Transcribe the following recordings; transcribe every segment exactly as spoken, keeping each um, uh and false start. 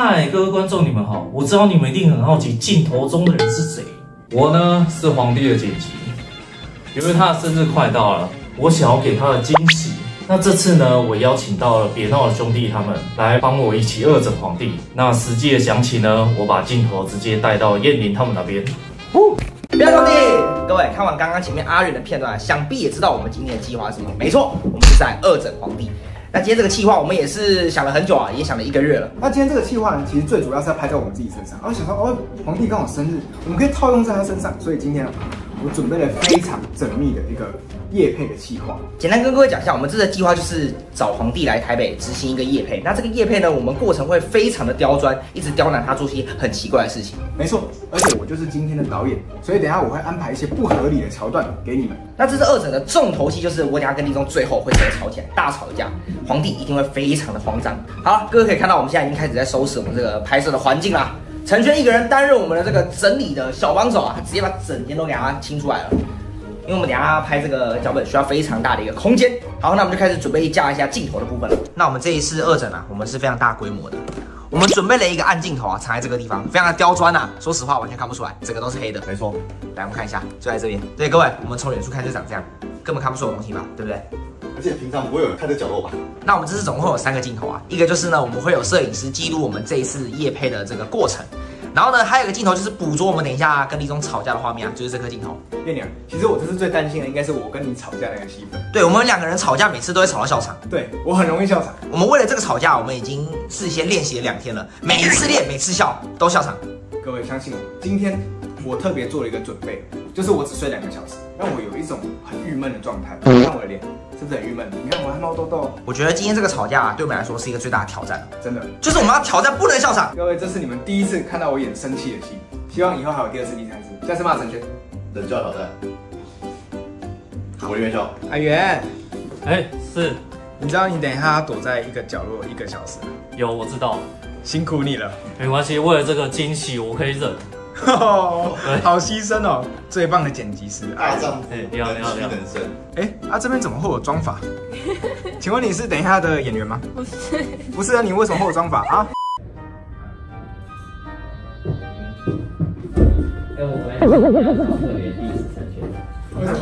嗨，各位观众，你们好！我知道你们一定很好奇镜头中的人是谁。我呢是皇帝的姐姐，因为她的生日快到了，我想要给她的惊喜。那这次呢，我邀请到了别闹的兄弟他们来帮我一起恶整皇帝。那实际的详情呢，我把镜头直接带到彦霖他们那边。哦 别闹兄弟，各位看完刚刚前面阿元的片段，想必也知道我们今天的计划是什么。没错，我们是在恶整皇帝。那今天这个计划，我们也是想了很久啊，也想了一个月了。那今天这个计划呢，其实最主要是要拍在我们自己身上。然后想说，哦，皇帝刚好生日，我们可以套用在他身上。所以今天啊，我准备了非常缜密的一个业配的计划。简单跟各位讲一下，我们这个计划就是找皇帝来台北执行一个业配。那这个业配呢，我们过程会非常的刁钻，一直刁难他做些很奇怪的事情。没错。 而且我就是今天的导演，所以等一下我会安排一些不合理的桥段给你们。那这是恶整的重头戏，就是我等一下跟立宗最后会直接吵起来，大吵一架，皇帝一定会非常的慌张。好了，各位可以看到，我们现在已经开始在收拾我们这个拍摄的环境啦。陈轩一个人担任我们的这个整理的小帮手啊，他直接把整间都给他清出来了。因为我们等一下拍这个脚本需要非常大的一个空间。好，那我们就开始准备架一下镜头的部分了。那我们这一次恶整啊，我们是非常大规模的。 我们准备了一个暗镜头啊，藏在这个地方，非常的刁钻啊。说实话，完全看不出来，整个都是黑的。没错，来我们看一下，就在这边。对，各位，我们从远处看就长这样，根本看不出有东西吧，对不对？而且平常不会有人看这角落吧？那我们这次总共会有三个镜头啊，一个就是呢，我们会有摄影师记录我们这一次业配的这个过程。 然后呢，还有一个镜头就是捕捉我们等一下跟立宗吵架的画面啊，就是这颗镜头。彦霖，其实我这次最担心的应该是我跟你吵架那个戏份。对，我们两个人吵架每次都会吵到笑场。对，我很容易笑场。我们为了这个吵架，我们已经事先练习了两天了，每一次练每次笑都笑场。各位相信我，今天我特别做了一个准备，就是我只睡两个小时，让我有一种很郁闷的状态。你看我的脸。 是不是很郁闷？你看我还冒痘痘。我觉得今天这个吵架、啊、对我们来说是一个最大的挑战，真的，就是我们要挑战不能笑场。各位，这是你们第一次看到我演生气的戏，希望以后还有第二次、第三次。下次骂陈轩，冷笑挑战。我是元宵。阿元，哎，是，你知道你等一下躲在一个角落一个小时？有，我知道。辛苦你了。没关系，为了这个惊喜，我可以忍。 哦，好牺牲哦！最棒的剪辑师，大丈夫，你好，你好，你好。哎，啊，这边怎么会有妆法？请问你是等一下的演员吗？不是，不是啊，你为什么会有妆法啊？哎，我特别第十三圈，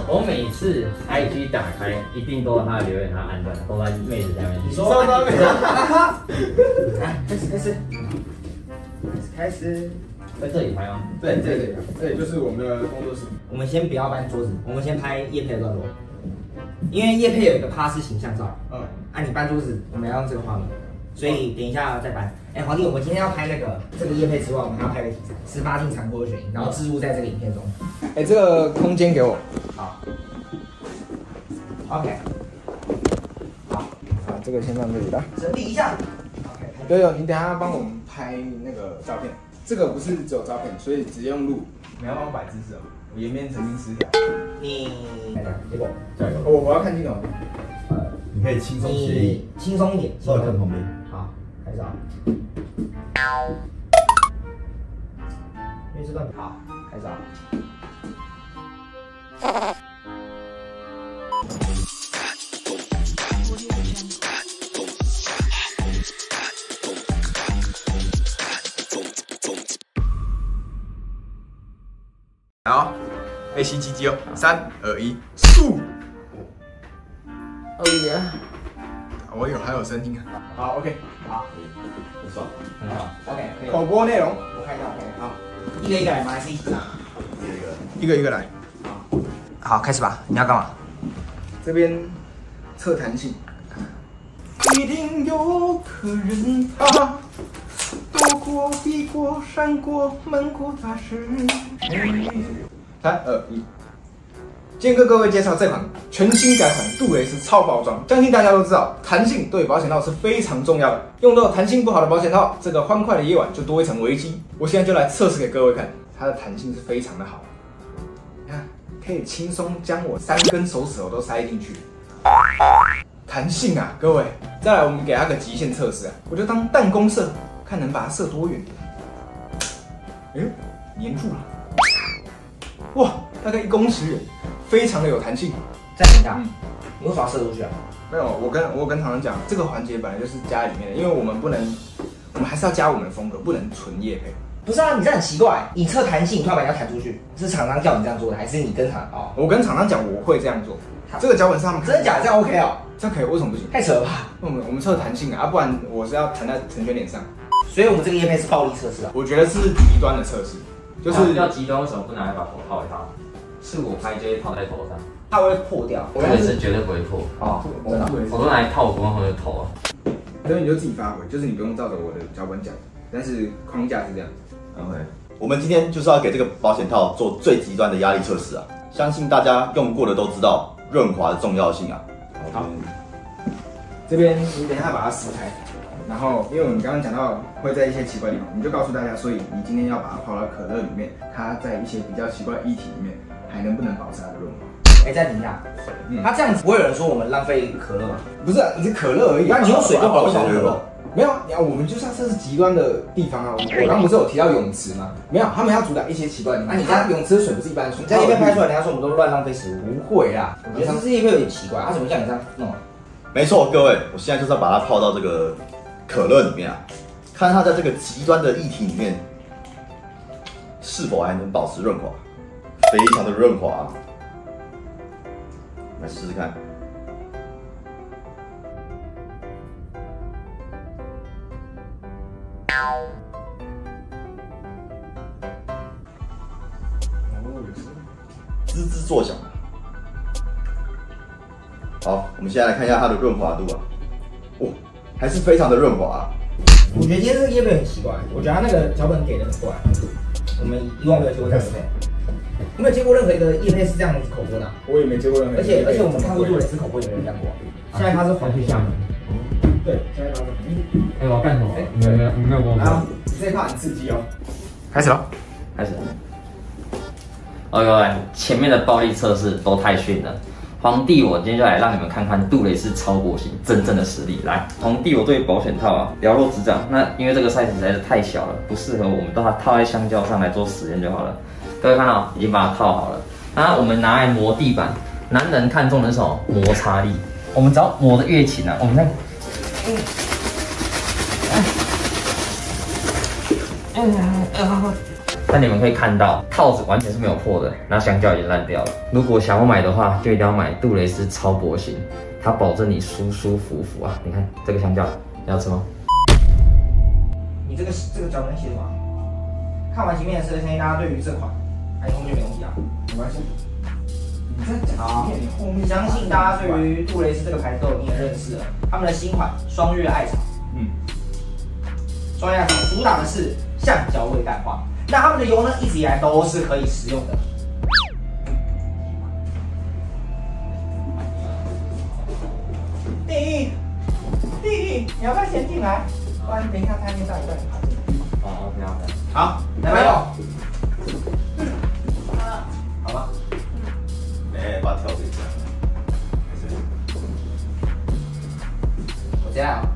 我每次 I G 打开一定都有他的留言，他按赞，都在妹子下面。你说，来，开始，开始，开始。 在这里拍吗？对，这里拍，这里就是我们的工作室。我们先不要搬桌子，我们先拍业配的段落，因为业配有一个趴式形象照。嗯，啊，你搬桌子，我们要用这个画面，所以等一下再搬。哎，皇帝，我们今天要拍那个这个业配之外，我们还要拍个题材，十八禁残酷二选一，然后置入在这个影片中。哎，这个空间给我。好。OK。好，好，这个先放这里吧。整理一下。OK。悠悠，你等下帮我们拍那个照片。 这个不是只有照片，所以直接用录。你要帮我摆姿势哦，我颜面曾经失调。你看一下结果，加油！我我要看镜头。呃，你可以轻松一点，轻松一点，坐在旁边。好，开始啊。因为这段好，开始啊。好，哎，吸鸡鸡哦，三二一，速！哦耶！我有，还有声音啊。好 ，OK， 好，很爽，很好 ，OK。口播内容，我看一下 ，OK， 好，一个一个来，马来西亚，一个一个来，好，好，开始吧。你要干嘛？这边测弹性。一定有客人啊！ 躲过、避过、闪过、瞒过大师。三二一，今天跟各位介绍这款全新改款杜蕾斯超薄装。相信大家都知道，弹性对保险套是非常重要的。用到弹性不好的保险套，这个欢快的夜晚就多一层危机。我现在就来测试给各位看，它的弹性是非常的好。你看，可以轻松将我三根手指头都塞进去。 弹性啊，各位！再来，我们给它个极限测试啊，我就当弹弓射，看能把它射多远。哎呦，粘住了！哇，大概一公尺远，非常的有弹性。再等一下，你为什么射出去啊？没有，我跟我跟唐唐讲，这个环节本来就是家里面的，因为我们不能我们还是要加我们的风格，不能纯业配。不是啊，你这很奇怪，你测弹性，突然把人家弹出去，是厂商叫你这样做的，还是你跟厂哦？我跟厂商讲我会这样做，这个脚本是他们真的假的？这样 OK 哦？这可以？为什么不行？太扯了吧！我们我们测弹性啊，不然我是要弹在陈轩脸上。所以我们这个业配是暴力测试啊，我觉得是极端的测试，就是要极端，为什么不拿一把火泡一泡？是我拍就会泡在头上，它会破掉。我本身绝对不会破啊，我都拿来套我朋友的头啊。 所以你就自己发挥，就是你不用照着我的脚本讲，但是框架是这样。OK， 我们今天就是要给这个保险套做最极端的压力测试啊！相信大家用过的都知道润滑的重要性啊。好，这边你等一下把它撕开，然后因为我们刚刚讲到会在一些奇怪地方，你就告诉大家，所以你今天要把它泡到可乐里面，它在一些比较奇怪的液体里面还能不能保持它的润滑？ 哎，暂停一下，他这样子不会有人说我们浪费可乐吗？不是，你是可乐而已。那你用水就保不了可乐？没有，我们就像这是极端的地方啊。我刚不是有提到泳池吗？没有，他们要主打一些奇怪的。那你家泳池的水不是一般水？你在那边拍出来，人家说我们都乱浪费食物。不会啦，我觉得这一片有点奇怪，他怎么叫你这样弄？没错，各位，我现在就是要把它泡到这个可乐里面啊，看它在这个极端的液体里面是否还能保持润滑，非常的润滑啊。 来试试看，滋滋作响。好，我们现在来看一下它的润滑度啊，哦，还是非常的润滑啊。我觉得今天这个业配很奇怪，我觉得他那个脚本给的很怪，我们以往没有接过这个业配。 有没有接过任何一个业配是这样子口播的？我也没接过任何。而且而且我们看过做蕾丝口播也没有这样过。现在它是环去下面。对，现在它是。哎，我要干什么？没有没有没有我。啊，这一趴很刺激哦。开始了，开始了。哦各位，前面的暴力测试都太逊了。皇帝，我今天就来让你们看看杜蕾斯超薄型真正的实力。来，皇帝，我对保险套啊了若指掌。那因为这个 size 实在是太小了，不适合我们，把它套在香蕉上来做实验就好了。 各位看到，已经把它套好了。然后我们拿来磨地板，男人看重的是什么？摩擦力。我们只要磨得越勤啊，我们看，嗯，嗯嗯，但你们可以看到，套子完全是没有破的，那香蕉已经烂掉了。如果想要买的话，就一定要买杜蕾斯超薄型，它保证你舒舒服服啊。你看这个香蕉，你要吃吗？你这个这个脚能写什么？看完前面的事，相信大家对于这款。 后面没问题啊，没关系。你在讲前面，后面相信大家对于杜蕾斯这个牌子都已经认识了。他们的新款双月艾草，嗯，双月艾草主打的是橡胶味淡化。那他们的油呢，一直以来都是可以食用的。弟弟，弟弟，你要不要先进来？不然等一下他面上有人爬进来。哦 ，OK， 好的。好，来吧，用。 好吧，哎，把它调整一下。我这样啊，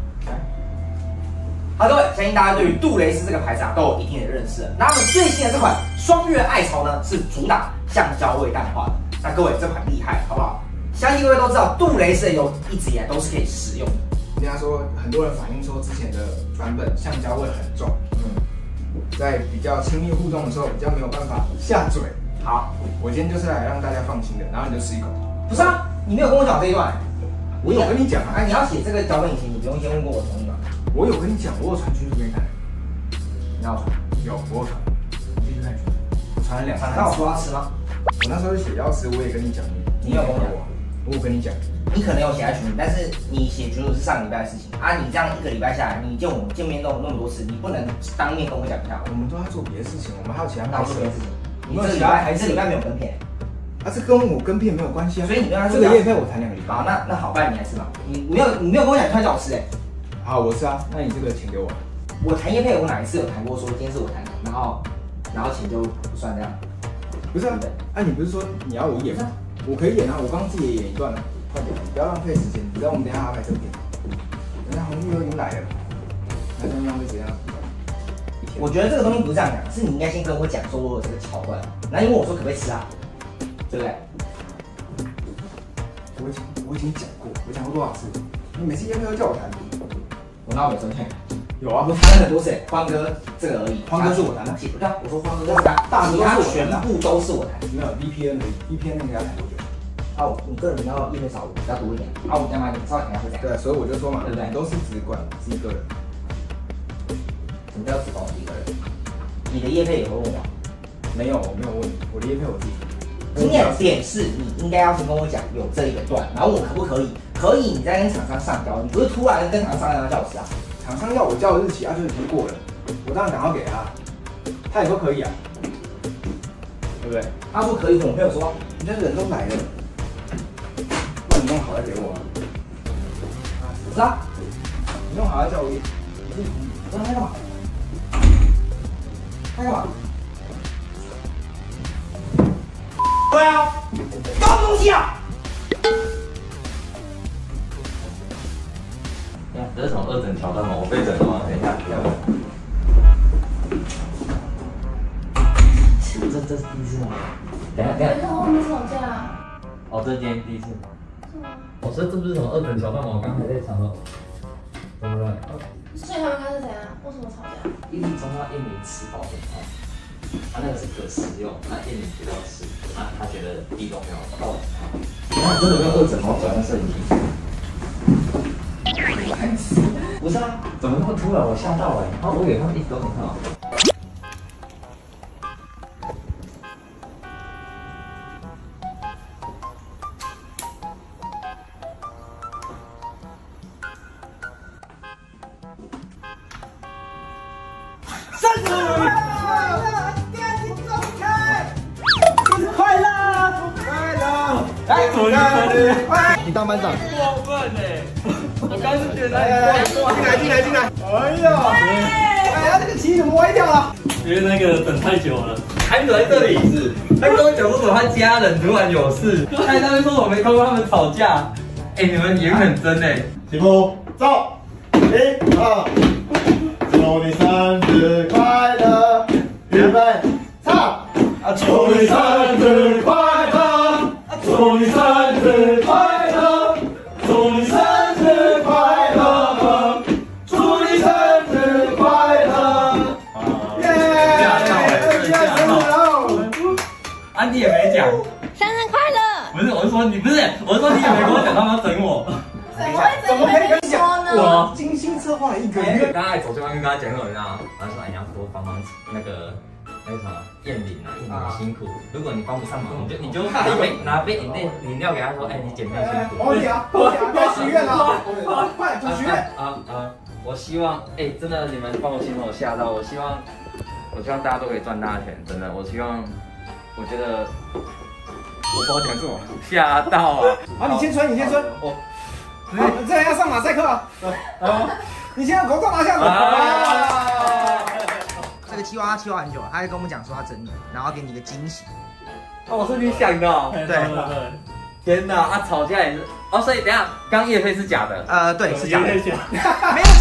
好，各位，相信大家对于杜蕾斯这个牌子啊都有一定的认识了。那我们最新的这款双月艾草呢，是主打橡胶味淡化的。那各位这款厉害，好不好？相信各位都知道，杜蕾斯的油一直以来都是可以食用的。人家说，很多人反映说之前的版本橡胶味很重，嗯，在比较亲密互动的时候比较没有办法下嘴。 好，我今天就是来让大家放心的，然后你就吃一口。不是啊，你没有跟我讲这一段，我有跟你讲啊。你要写这个脚本以前，你不用先问过我同意吧？我有跟你讲，我有传群组给你看。你要传？有，我有传。你去看群组，传了两三次。那我说要吃吗？我那时候写要吃，我也跟你讲。你有跟我讲？我有跟你讲。你可能有写在群组，但是你写群组是上礼拜的事情啊。你这样一个礼拜下来，你见我见面都有那么多次，你不能当面跟我讲一下。我们都要做别的事情，我们还有其他事情。 你这礼拜还是礼拜没有跟片，啊，这跟我跟片没有关系啊。所以你跟他这个业配我谈两个礼拜。好，那那好办，你来吃吧。你没有你没有跟我讲，你突然叫我吃哎。好，我吃啊。那你这个钱给我。我谈业配，我哪一次有谈过说今天是我谈的，然后然后钱就不算这样？不是啊，哎，你不是说你要我演吗？我可以演啊，我刚刚自己演一段了。快点，不要浪费时间。你知道我们等下还要拍这个片，人家红玉都已经来了，还在浪费时间。 我觉得这个东西不是这样讲，是你应该先跟我讲说我有这个桥段，然后你问我说可不可以吃啊，对不对？我已经我已经讲过，我讲过多少次？你每次要不要叫我谈？我哪有没有真听？有啊，我谈了很多谁，欢哥这个而已。欢哥是我谈的，对，我说欢哥是他，大多数全部都是我谈。没有 V P N 而已 ，V P N 那个要谈多久？啊，我我个人比较业内少，比较独立一点。啊，我干嘛？你稍微谈一下会怎样？对，所以我就说嘛，对不对？都是只管自己个人。什么叫只管我自己个人？你的业配也会问我？没有，我没有问你，我的业配我自己。今天的点是你应该要先跟我讲有这一个段，然后我可不可以？可以，你再跟厂商上交，你不是突然跟厂商要叫我啊？厂商要我交的日期啊，就是已经过了，我当然想要给他，他也说可以啊，对不对？他说可以，我没有说，你这人都来了，那你弄好再给我啊。啊，不是啊，你弄好再叫我，我让他干嘛？他干嘛？ 对啊，搞什么东西啊！呀，这是从二整调到吗？我被整了吗？等一下，等一下。这这是第一次吗？等一下，等一下。跟后面吵架啊？哦，这今天第一次吗？是吗？哦，这这不是从二整调到吗？我刚才在想说，怎么了？所以他们刚才是怎样？为什么吵架？一米中到一米吃饱的啊。 他那个是可食用，那店里比较吃，那他觉得地都没有到。他真的没有二整毛转到摄影机。白痴！不是啊，怎么那么突然？我吓到哎、欸！啊，我给他们一直都很好。站住！ 你当班长，过分哎！我刚是觉得你进来，进来，进来！哎呀，哎呀，这个棋怎么歪掉了？因为那个等太久了，还躲在这里是？他跟我讲说他家人突然有事，他在那边说我没空跟他们吵架。哎，你们也很真哎！起步，走！一二，祝你生日快乐！预备，唱！啊，祝你生日快乐！ 祝你生日快乐，祝你生日快乐，祝你生日快乐！耶！吓到我了！安迪也没讲。生日快乐！不是，我是说你不是，我是说你也没跟我讲他们要整我。怎么可以跟你讲呢？我精心策划一个月。刚才走对方跟大家讲说啊，然后说你要多帮忙那个。 还有什么燕玲啊，燕玲辛苦。如果你帮不上忙，你就你就拿杯拿杯饮料饮料给他说，哎，你姐妹辛苦。我讲，我讲，该许愿了，快主许愿。啊啊！我希望，哎，真的你们帮我心疼，我吓到。我希望，我希望大家都可以赚大钱，真的。我希望，我觉得，我帮我讲什么？吓到啊！好，你先吹，你先吹。我，这人要上马赛克啊！啊，你先把口罩拿下来。 这个计划他计划很久，他就跟我们讲说要整你，然后给你一个惊喜。哦，我是你想的、哦。对对天哪，啊吵架也是。哦，所以等一下刚业配是假的。呃，对，是假的。没有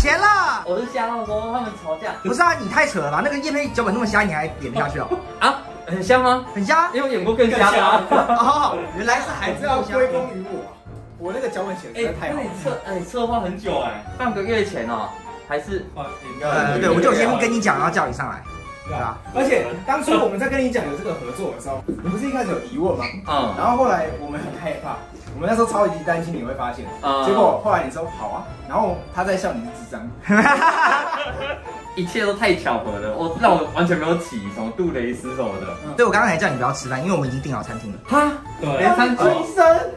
钱啦！我是瞎到说他们吵架。不是啊，你太扯了吧？那个业配脚本那么瞎，你还演不下去哦？啊，很瞎吗？很瞎，因为我演过更瞎的、啊。哦，原来是还是要归功于我。我那个脚本写的太好。哎，策哎策划很久哎、欸，半个月前哦。 还是呃，对，我就先跟你讲，然后叫你上来，对啊。而且当初我们在跟你讲有这个合作的时候，你不是一开始有疑问吗？嗯。然后后来我们很害怕，我们那时候超级担心你会发现，结果后来你说好啊，然后他在笑你是智障，一切都太巧合了，我让我完全没有起什么杜蕾斯什么的。对，我刚刚才叫你不要吃饭，因为我们已经订好餐厅了。哈，对，餐厅。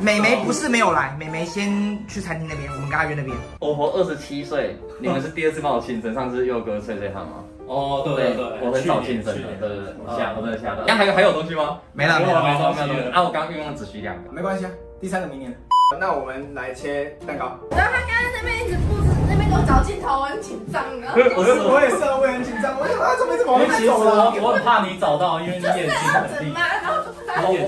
美眉不是没有来，美眉先去餐厅那边，我们跟她约那边。我活二十七岁，你们是。 第二次帮我庆生，上次佑哥吹吹他嘛。哦，对对对，我很少庆生的，对对对，我吓，我真的吓到。那还有还有东西吗？没了没了没了没了。啊，我刚刚用了只需两个，没关系啊，第三个明年。那我们来切蛋糕。然后他刚刚那边一直布置，那边给我找镜头，我很紧张的。我是我也是，我也很紧张。我想他这边怎么会走了？我很怕你找到，因为你眼睛很厉害。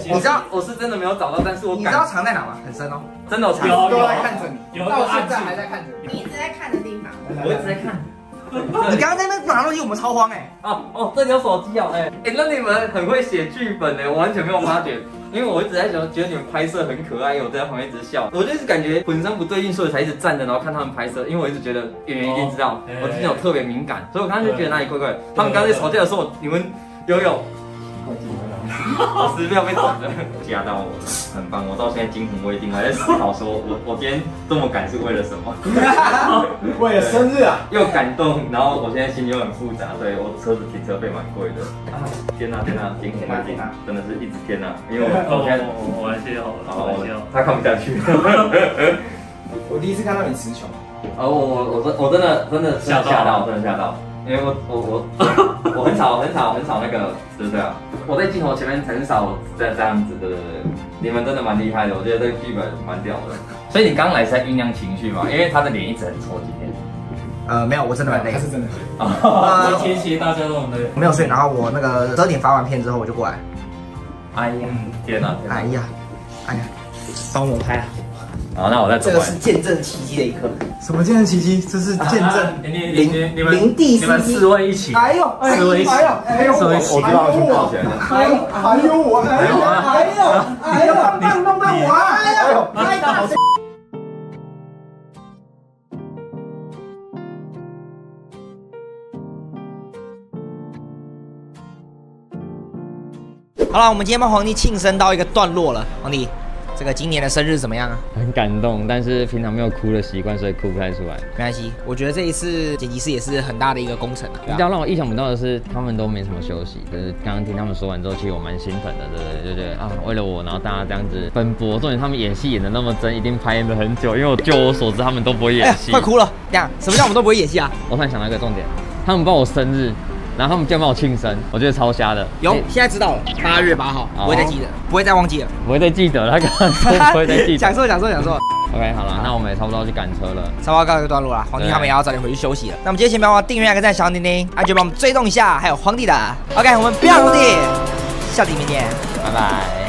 我知道我是真的没有找到，但是我你知道藏在哪吗？很深哦，真的我藏。都在看着你，到现在还在看着你，你一直在看的地方。 我一直在看，你刚刚在那拿东西，我们超慌哎！哦哦，这里有手机哦哎哎，那你们很会写剧本哎，我完全没有发觉。因为我一直在想，觉得你们拍摄很可爱，我在旁边一直笑，我就是感觉浑身不对劲，所以才一直站着，然后看他们拍摄。因为我一直觉得演员一定知道，我之前有特别敏感，所以我刚刚就觉得哪里怪怪的。他们刚才吵架的时候，你们有有，我十秒被整了，吓到我了，很棒，我到现在惊魂未定，还在思考说我我今天这么赶是为了什么？为了生日啊！又感动，然后我现在心里又很复杂，对我车子停车费蛮贵的。天哪天哪，惊魂未定啊！真的是一直天哪，因为我到现在我来歇好了，他看不下去。我第一次看到你词穷，哦，我我我真的真的吓到，真的吓到。 因为我我我我很少很少很少那个词的，我在镜头前面很少在这样子的。你们真的蛮厉害的，我觉得这个剧本蛮屌的。所以你刚来是在酝酿情绪嘛？因为他的脸一直很臭今天。呃，没有，我真的蛮累。他是真的。啊，谢谢大家都很累。我没有睡，然后我那个十二点发完片之后我就过来。哎呀，天哪！哎呀，哎呀，帮我拍啊！ 好，那我再走。这个是见证奇迹的一刻。什么见证奇迹？这是见证零零地你们四位一起。哎呦，四位一起。哎呦，哎呦，我我知道去跑圈了。哎呦，哎呦我，哎呦，哎呦，哎呦，弄弄到我，哎呦，哎呦。好了，我们今天帮皇帝庆生到一个段落了，皇帝。 这个今年的生日怎么样啊？很感动，但是平常没有哭的习惯，所以哭不太出来。没关系，我觉得这一次剪辑师也是很大的一个工程啊。比较让我意想不到的是，他们都没什么休息。可是刚刚听他们说完之后，其实我蛮兴奋的，对不对？就觉得啊，为了我，然后大家这样子奔波。重点他们演戏演的那么真，一定排演了很久。因为就我所知，他们都不会演戏。快哭了！这样什么叫我们都不会演戏啊？我突然想到一个重点，他们帮我生日。 然后他们就帮我庆生，我觉得超瞎的。有，现在知道了，八月八号，不会再记得，不会再忘记了，不会再记得了，不会再记得。讲错，讲错，讲错。OK， 好了，那我们也差不多要去赶车了，差不多告一个段落了。皇帝他们也要早点回去休息了。那我们今天先帮忙订阅、按个赞、小叮叮，还记得帮我们追踪一下，还有皇帝的。OK， 我们不要皇帝，下集明天，拜拜。